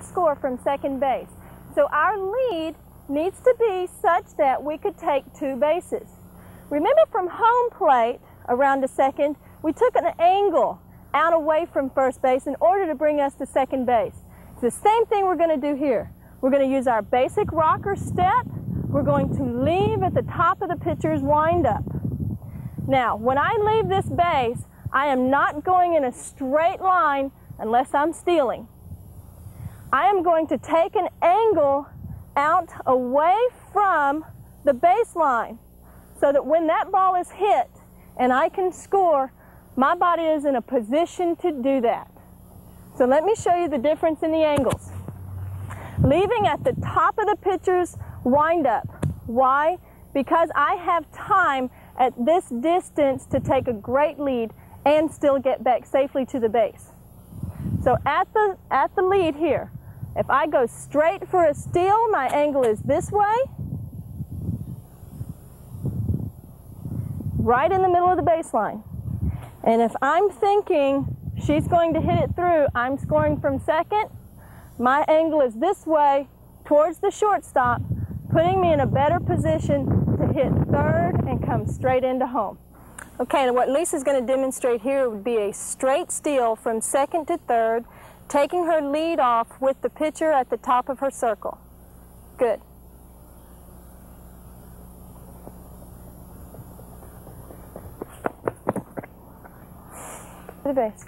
and score from second base. So our lead needs to be such that we could take two bases. Remember, from home plate around to second, we took an angle out away from first base in order to bring us to second base. It's the same thing we're going to do here. We're going to use our basic rocker step. We're going to leave at the top of the pitcher's windup. Now, when I leave this base, I am not going in a straight line unless I'm stealing. I am going to take an angle out away from the baseline so that when that ball is hit and I can score, my body is in a position to do that. So let me show you the difference in the angles. Leaving at the top of the pitcher's windup. Why? Because I have time at this distance to take a great lead and still get back safely to the base. So at the lead here, if I go straight for a steal, my angle is this way, right in the middle of the baseline. And if I'm thinking she's going to hit it through, I'm scoring from second, my angle is this way towards the shortstop, putting me in a better position to hit third and come straight into home. Okay, and what Lisa's going to demonstrate here would be a straight steal from second to third, taking her lead off with the pitcher at the top of her circle. Good. To the base.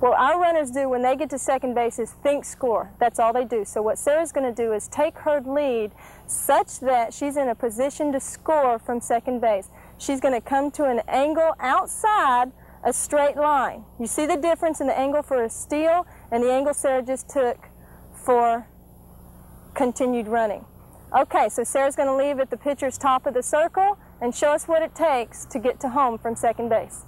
What our runners do when they get to second base is think score. That's all they do. So what Sarah's going to do is take her lead such that she's in a position to score from second base. She's going to come to an angle outside a straight line. You see the difference in the angle for a steal and the angle Sarah just took for continued running. Okay, so Sarah's going to leave at the pitcher's top of the circle and show us what it takes to get to home from second base.